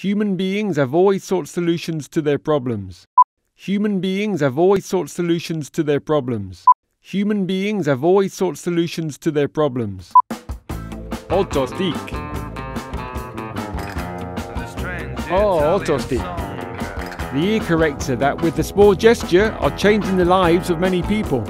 Human beings have always sought solutions to their problems. Human beings have always sought solutions to their problems. Human beings have always sought solutions to their problems. Otostick. Oh, Otostick. The ear corrector that with the small gesture are changing the lives of many people.